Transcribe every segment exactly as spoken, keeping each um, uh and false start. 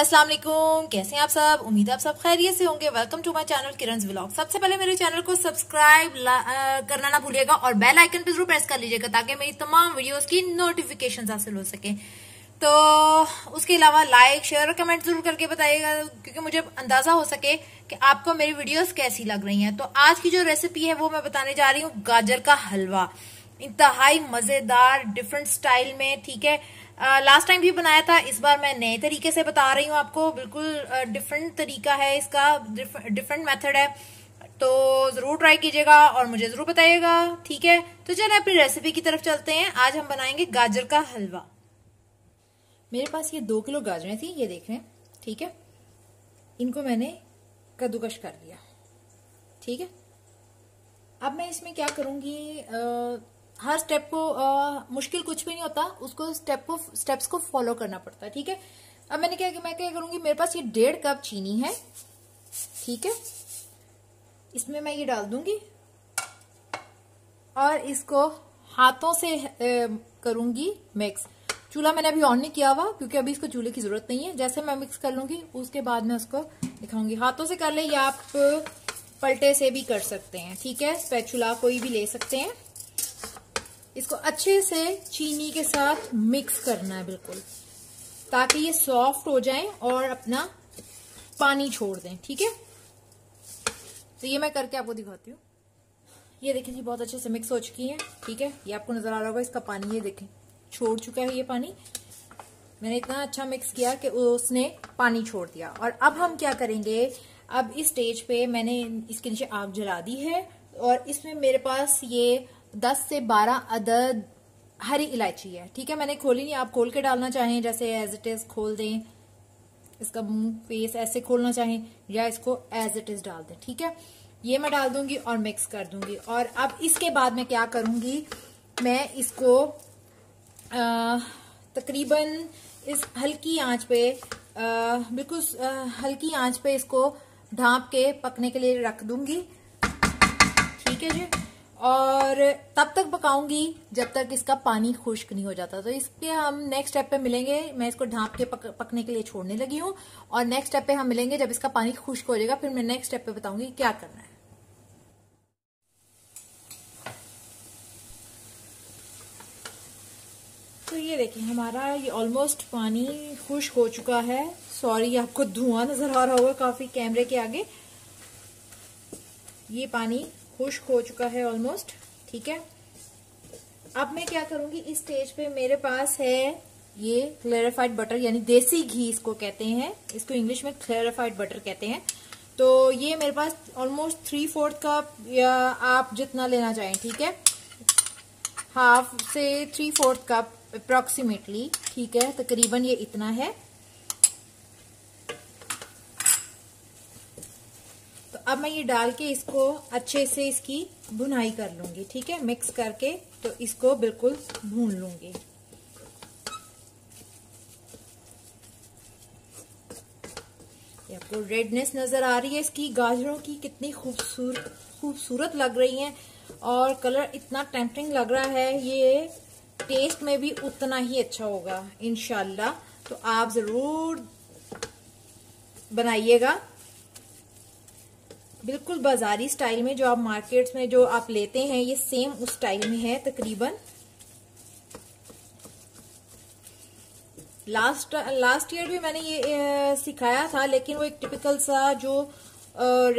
अस्सलाम वालेकुम, कैसे हैं आप सब। उम्मीद है आप सब खैरियत से होंगे। Welcome to my channel Kiran's vlog. सबसे पहले मेरे चैनल को सब्सक्राइब करना ना भूलिएगा और बेल आइकन पे जरूर प्रेस कर लीजिएगा ताकि मेरी तमाम वीडियोस की नोटिफिकेशंस आपसे हो सके। तो उसके अलावा लाइक, शेयर और कमेंट जरूर करके बताइएगा क्योंकि मुझे अंदाजा हो सके कि आपको मेरी वीडियोस कैसी लग रही हैं। तो आज की जो रेसिपी है वो मैं बताने जा रही हूँ, गाजर का हलवा। इंतहाई मजेदार डिफरेंट स्टाइल में, ठीक है। लास्ट टाइम भी बनाया था, इस बार मैं नए तरीके से बता रही हूँ आपको। बिल्कुल डिफरेंट तरीका है इसका, डिफरेंट मेथड है, तो जरूर ट्राई कीजिएगा और मुझे जरूर बताइएगा, ठीक है। तो चलिए अपनी रेसिपी की तरफ चलते हैं। आज हम बनाएंगे गाजर का हलवा। मेरे पास ये दो किलो गाजरें थी, ये देख रहे हैं, ठीक है। इनको मैंने कद्दूकश कर लिया, ठीक है। अब मैं इसमें क्या करूंगी, आ, हर स्टेप को आ, मुश्किल कुछ भी नहीं होता, उसको स्टेप को स्टेप्स को फॉलो करना पड़ता है, ठीक है। अब मैंने क्या मैं क्या करूंगी, मेरे पास ये डेढ़ कप चीनी है, ठीक है। इसमें मैं ये डाल दूंगी और इसको हाथों से ए, करूंगी मिक्स। चूल्हा मैंने अभी ऑन नहीं किया हुआ क्योंकि अभी इसको चूल्हे की जरूरत नहीं है। जैसे मैं मिक्स कर लूंगी उसके बाद मैं उसको दिखाऊंगी। हाथों से कर ले या आप पलटे से भी कर सकते हैं, ठीक है। स्पैचुला कोई भी ले सकते हैं। इसको अच्छे से चीनी के साथ मिक्स करना है बिल्कुल, ताकि ये सॉफ्ट हो जाए और अपना पानी छोड़ दें, ठीक है। तो ये मैं करके आपको दिखाती हूँ। ये देखें जी, बहुत अच्छे से मिक्स हो चुकी है, ठीक है। ये आपको नजर आ रहा होगा इसका पानी, ये देखें छोड़ चुका है ये पानी। मैंने इतना अच्छा मिक्स किया कि उसने पानी छोड़ दिया। और अब हम क्या करेंगे, अब इस स्टेज पे मैंने इसके नीचे आग जला दी है और इसमें मेरे पास ये दस से बारह अदद हरी इलायची है, ठीक है। मैंने खोली नहीं, आप खोल के डालना चाहें, जैसे एज इट इज खोल दें, इसका मुंह फेस ऐसे खोलना चाहें या इसको एज इट इज डाल दें, ठीक है। ये मैं डाल दूंगी और मिक्स कर दूंगी। और अब इसके बाद मैं क्या करूंगी, मैं इसको आ, तकरीबन इस हल्की आंच पे आ, बिल्कुल आ, हल्की आंच पे इसको ढांप के पकने के लिए रख दूंगी, ठीक है जी। और तब तक पकाऊंगी जब तक इसका पानी खुश्क नहीं हो जाता। तो इसके हम नेक्स्ट स्टेप पे मिलेंगे। मैं इसको ढांप के पक, पकने के लिए छोड़ने लगी हूँ और नेक्स्ट स्टेप पे हम मिलेंगे जब इसका पानी खुश्क हो जाएगा। फिर मैं नेक्स्ट स्टेप पे बताऊंगी क्या करना है। तो ये देखिए हमारा ये ऑलमोस्ट पानी खुश्क हो चुका है। सॉरी आपको धुआं नजर आ रहा होगा काफी कैमरे के आगे। ये पानी खुश्क हो चुका है ऑलमोस्ट, ठीक है। अब मैं क्या करूंगी, इस स्टेज पे मेरे पास है ये क्लेरिफाइड बटर, यानी देसी घी इसको कहते हैं, इसको इंग्लिश में क्लेरिफाइड बटर कहते हैं। तो ये मेरे पास ऑलमोस्ट थ्री फोर्थ कप या आप जितना लेना चाहें, ठीक है, हाफ से थ्री फोर्थ कप अप्रॉक्सीमेटली, ठीक है, तकरीबन ये इतना है। तो अब मैं ये डाल के इसको अच्छे से इसकी भुनाई कर लूंगी, ठीक है, मिक्स करके। तो इसको बिल्कुल भून लूंगी। ये आपको रेडनेस नजर आ रही है इसकी, गाजरों की कितनी खूबसूरत खूबसूरत लग रही है और कलर इतना टेम्पटिंग लग रहा है। ये टेस्ट में भी उतना ही अच्छा होगा इंशाल्लाह। तो आप जरूर बनाइएगा बिल्कुल बाजारी स्टाइल में, जो आप मार्केट्स में जो आप लेते हैं ये सेम उस स्टाइल में है तकरीबन। लास्ट लास्ट ईयर भी मैंने ये सिखाया था, लेकिन वो एक टिपिकल सा जो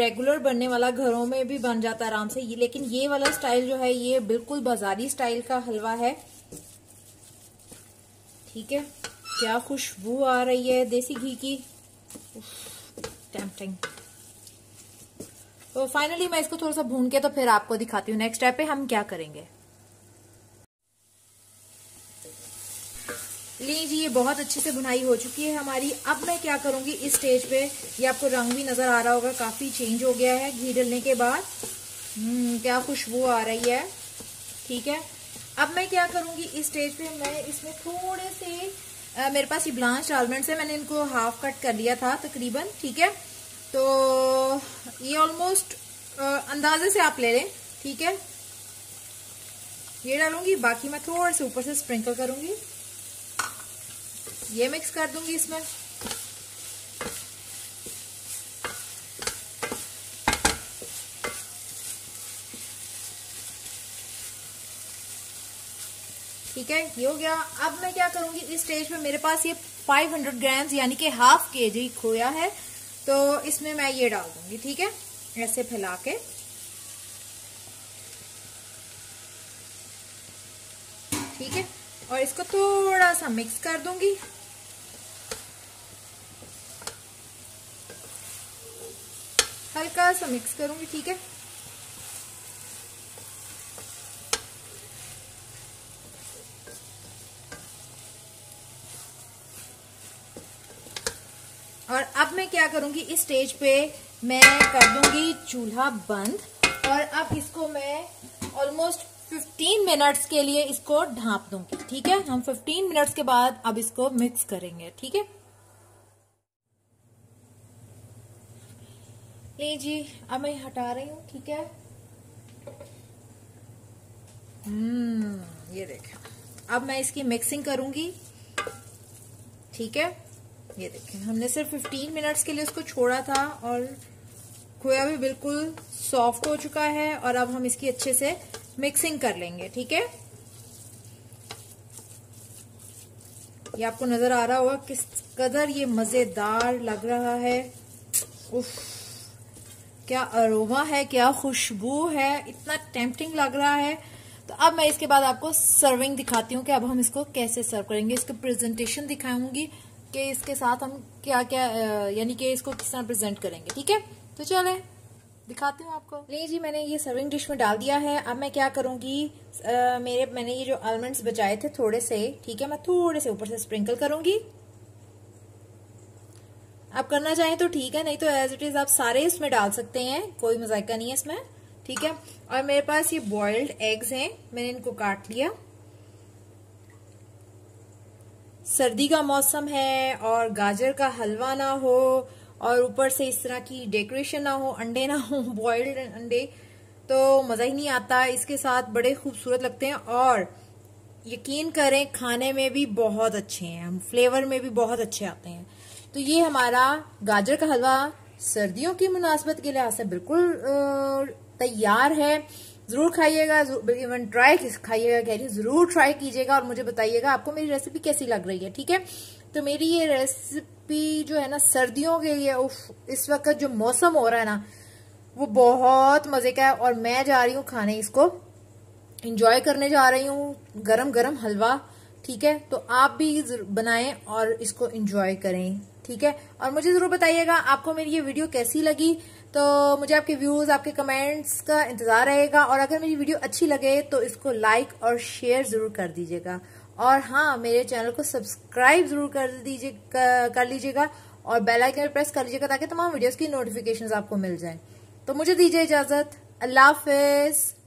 रेगुलर बनने वाला घरों में भी बन जाता आराम से, ये लेकिन ये वाला स्टाइल जो है ये बिल्कुल बाजारी स्टाइल का हलवा है, ठीक है। क्या खुशबू आ रही है देसी घी की, टेम्पटिंग। तो फाइनली मैं इसको थोड़ा सा भून के तो फिर आपको दिखाती हूँ नेक्स्ट स्टेप पे हम क्या करेंगे। ली जी, ये बहुत अच्छे से भुनाई हो चुकी है हमारी। अब मैं क्या करूंगी, इस स्टेज पे ये आपको रंग भी नजर आ रहा होगा काफी चेंज हो गया है घी डालने के बाद। हम्म, क्या खुशबू आ रही है, ठीक है। अब मैं क्या करूंगी, इस स्टेज पे मैं इसमें थोड़े से आ, मेरे पास ये ब्लांच आलमंड्स है, मैंने इनको हाफ कट कर लिया था तकरीबन, ठीक है। तो ये ऑलमोस्ट अंदाजे से आप ले लें, ठीक है। ये डालूंगी, बाकी मैं थोड़े से ऊपर से स्प्रिंकल करूंगी, ये मिक्स कर दूंगी इसमें। ठीक है, ये हो गया। अब मैं क्या करूंगी, इस स्टेज पे मेरे पास ये पाँच सौ ग्राम यानी कि हाफ के जी खोया है, तो इसमें मैं ये डाल दूंगी। ठीक है, ऐसे फैला के। ठीक है, और इसको थोड़ा सा मिक्स कर दूंगी। हल्का सा मिक्स करूंगी। ठीक है, और अब मैं क्या करूंगी, इस स्टेज पे मैं कर दूंगी चूल्हा बंद, और अब इसको मैं ऑलमोस्ट पंद्रह मिनट्स के लिए इसको ढांप दूंगी। ठीक है, हम पंद्रह मिनट्स के बाद अब इसको मिक्स करेंगे। ठीक है, ले जी, अब मैं हटा रही हूँ। ठीक है, हम्म ये देखें, अब मैं इसकी मिक्सिंग करूंगी। ठीक है, ये देखें, हमने सिर्फ पंद्रह मिनट्स के लिए इसको छोड़ा था और खोया भी बिल्कुल सॉफ्ट हो चुका है, और अब हम इसकी अच्छे से मिक्सिंग कर लेंगे। ठीक है, ये आपको नजर आ रहा होगा किस कदर ये मजेदार लग रहा है। उफ, क्या अरोमा है, क्या खुशबू है, इतना टेम्पटिंग लग रहा है। तो अब मैं इसके बाद आपको सर्विंग दिखाती हूँ कि अब हम इसको कैसे सर्व करेंगे। इसका प्रेजेंटेशन दिखाऊंगी कि इसके साथ हम क्या क्या यानी कि इसको किस तरह प्रेजेंट करेंगे। ठीक है, तो चले दिखाती हूँ आपको। नहीं जी, मैंने ये सर्विंग डिश में डाल दिया है। अब मैं क्या करूंगी, आ, मेरे मैंने ये जो आलमंड्स बचाए थे थोड़े से, ठीक है, मैं थोड़े से ऊपर से स्प्रिंकल करूंगी। आप करना चाहें तो ठीक है, नहीं तो एज इट इज आप सारे इसमें डाल सकते हैं, कोई मजाइका नहीं है इसमें। ठीक है, और मेरे पास ये बॉइल्ड एग्स हैं, मैंने इनको काट लिया। सर्दी का मौसम है और गाजर का हलवा ना हो और ऊपर से इस तरह की डेकोरेशन ना हो, अंडे ना हो, बॉइल्ड अंडे, तो मजा ही नहीं आता। इसके साथ बड़े खूबसूरत लगते हैं और यकीन करें खाने में भी बहुत अच्छे हैं, फ्लेवर में भी बहुत अच्छे आते हैं। तो ये हमारा गाजर का हलवा सर्दियों की मुनासबत के लिहाज से बिल्कुल तैयार है। जरूर खाइएगा, इवन ट्राई खाइएगा कह रही हूँ, जरूर ट्राई कीजिएगा और मुझे बताइएगा आपको मेरी रेसिपी कैसी लग रही है। ठीक है, तो मेरी ये रेसिपी जो है ना सर्दियों के लिए, उफ, इस वक्त जो मौसम हो रहा है ना वो बहुत मजे का है, और मैं जा रही हूँ खाने, इसको एंजॉय करने जा रही हूँ, गरम गरम हलवा। ठीक है, तो आप भी बनाएं और इसको एंजॉय करें। ठीक है, और मुझे जरूर बताइएगा आपको मेरी ये वीडियो कैसी लगी। तो मुझे आपके व्यूज, आपके कमेंट्स का इंतजार रहेगा, और अगर मेरी वीडियो अच्छी लगे तो इसको लाइक और शेयर जरूर कर दीजिएगा, और हाँ मेरे चैनल को सब्सक्राइब जरूर कर दीजिए कर लीजिएगा और बेल आइकन प्रेस कर लीजिएगा ताकि तमाम वीडियोस की नोटिफिकेशंस आपको मिल जाएं। तो मुझे दीजिए इजाजत, अल्लाह हाफिज।